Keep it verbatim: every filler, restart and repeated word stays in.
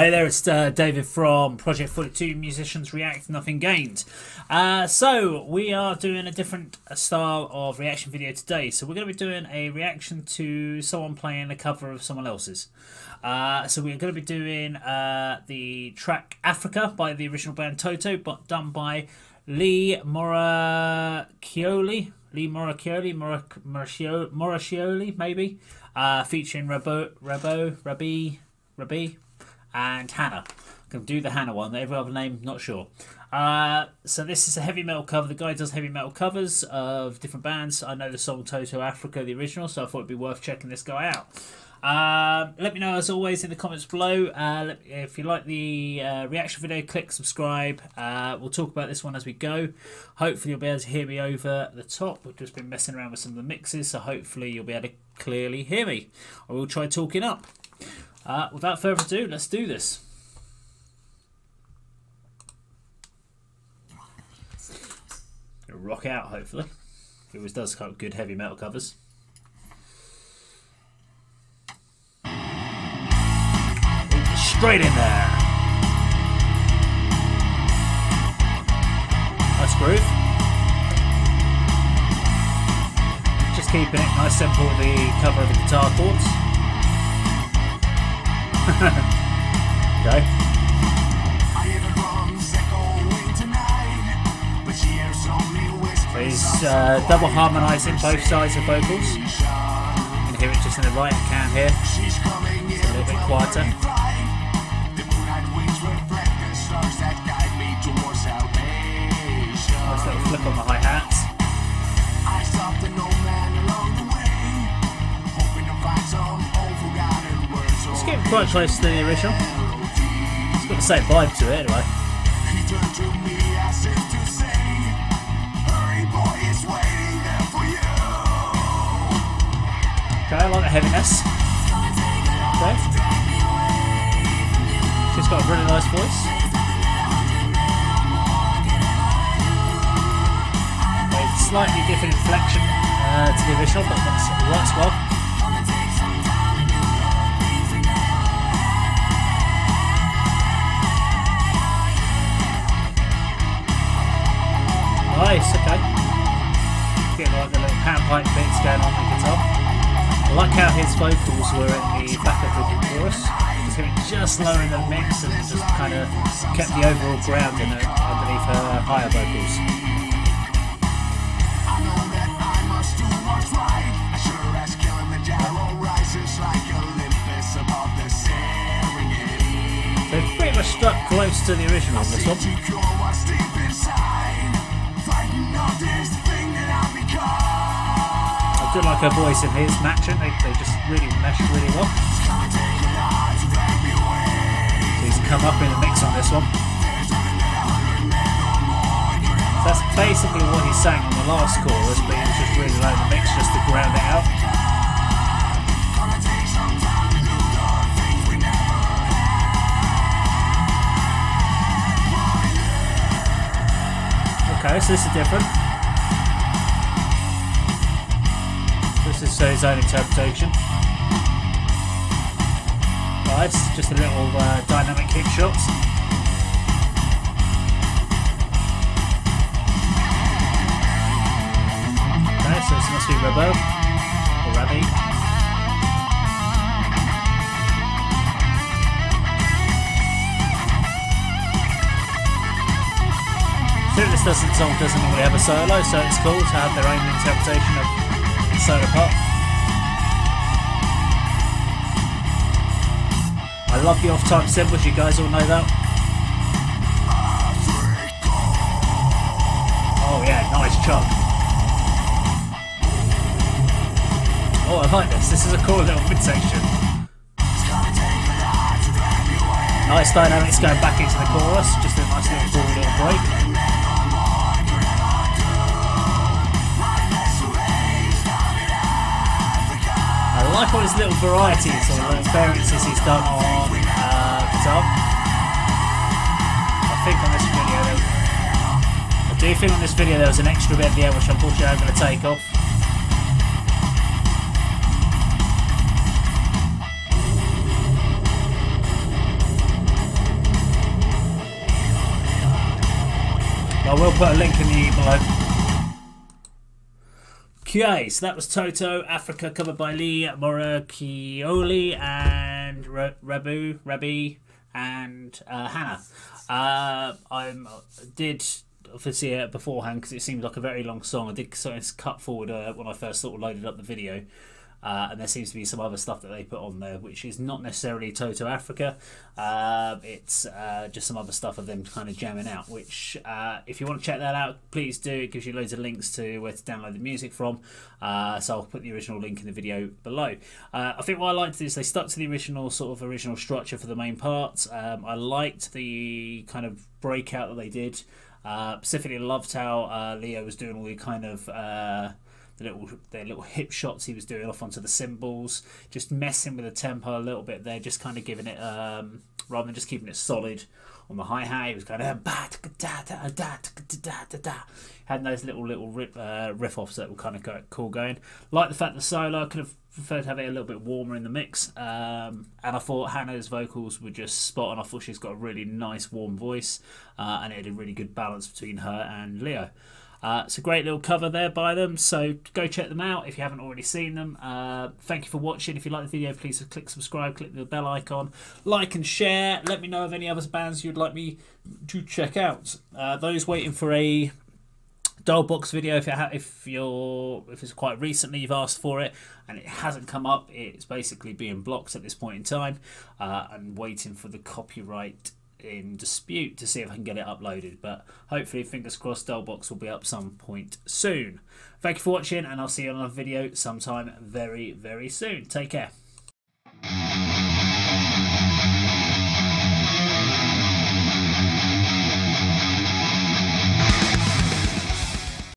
Hey there, it's uh, David from Project forty-two Musicians React Nothing Gained. Uh, so we are doing a different style of reaction video today. So we're going to be doing a reaction to someone playing a cover of someone else's. Uh, so we're going to be doing uh, the track Africa by the original band Toto, but done by Lee Moracchioli. Lee Moracchioli, Moracchioli, Moracchioli maybe, uh, featuring Rabo, Rabo, Rabea, Rabea. And Hannah. I'm going to do the Hannah one. Every other name, not sure. Uh, so this is a heavy metal cover. The guy does heavy metal covers of different bands. I know the song Toto Africa, the original, so I thought it'd be worth checking this guy out. Uh, let me know, as always, in the comments below. Uh, let, if you like the uh, reaction video, click subscribe. Uh, we'll talk about this one as we go. Hopefully you'll be able to hear me over the top. We've just been messing around with some of the mixes, so hopefully you'll be able to clearly hear me. I will try talking up. Uh, without further ado, let's do this. It'll rock out, hopefully. It always does good heavy metal covers. Straight in there. Nice groove. Just keeping it nice simple with the cover of the guitar chords. Okay. So he's uh, double harmonising both sides of vocals. You can hear it just in the right hand here. It's a little bit quieter. Nice little flip on the hi hats. It's getting quite close to the original. It's got the same vibe to it anyway. He turned to me as if to say, "Hurry, boy, it's waiting there for you." Okay, I like the heaviness. Okay. She's got a really nice voice. It's slightly different inflection uh, to the original, but it works well. Nice, okay. Get like the little panpipe bits going on the guitar. I like how his vocals were in the back of the chorus. So it just lowering the mix and just kind of kept the overall ground in it underneath her higher vocals. So it's pretty much stuck close to the original on this one. I do like her voice and his matching, they, they just really mesh really well. So he's come up in the mix on this one. So that's basically what he sang on the last chorus, but he was just really low in the mix just to ground it out. Okay, so this is different. This is his own interpretation. Nice, just a little uh, dynamic kick shots. Okay, so this must be Rabo or Rabea. This doesn't song doesn't normally have a solo, so it's cool to have their own interpretation of solo pop. I love the off-time cymbals, you guys all know that. Oh yeah, nice chug. Oh, I like this. This is a cool little midsection. Nice dynamics going back into the chorus, just a nice little forward little break. I like all his little varieties or little variances he's done on uh, guitar. I think on this video, I do think on this video there was an extra bit there which unfortunately I'm going to take off. will put a link in the below. Okay, so that was Toto, Africa, covered by Lee Moracchioli and Rabu, Rabea and uh, Hannah. Uh, I did obviously it beforehand because it seemed like a very long song. I did sort of cut forward uh, when I first sort of loaded up the video. Uh, and there seems to be some other stuff that they put on there, which is not necessarily Toto Africa. Uh, it's uh, just some other stuff of them kind of jamming out, which uh, if you want to check that out, please do. It gives you loads of links to where to download the music from. Uh, so I'll put the original link in the video below. Uh, I think what I liked is they stuck to the original sort of original structure for the main parts. Um, I liked the kind of breakout that they did. Uh, specifically loved how uh, Leo was doing all the kind of... Uh, The little, their little hip shots he was doing off onto the cymbals, just messing with the tempo a little bit there, just kind of giving it, um, rather than just keeping it solid on the hi-hat, he was kind of had those little little rip, uh, riff offs that were kind of go, cool going. Like the fact the solo, I could have preferred to have it a little bit warmer in the mix, um, and I thought Hannah's vocals were just spot on. I thought she's got a really nice warm voice, uh, and it had a really good balance between her and Leo. Uh, it's a great little cover there by them, so go check them out if you haven't already seen them. Uh, thank you for watching. If you like the video, please click subscribe, click the bell icon, like and share. Let me know of any other bands you'd like me to check out. Uh, those waiting for a Dollbox video, if, you ha if you're if it's quite recently you've asked for it and it hasn't come up, it's basically being blocked at this point in time. Uh, I'm waiting for the copyright in dispute to see if I can get it uploaded, but hopefully, fingers crossed, Dollbox will be up some point soon. Thank you for watching, and I'll see you on another video sometime very very soon. Take care.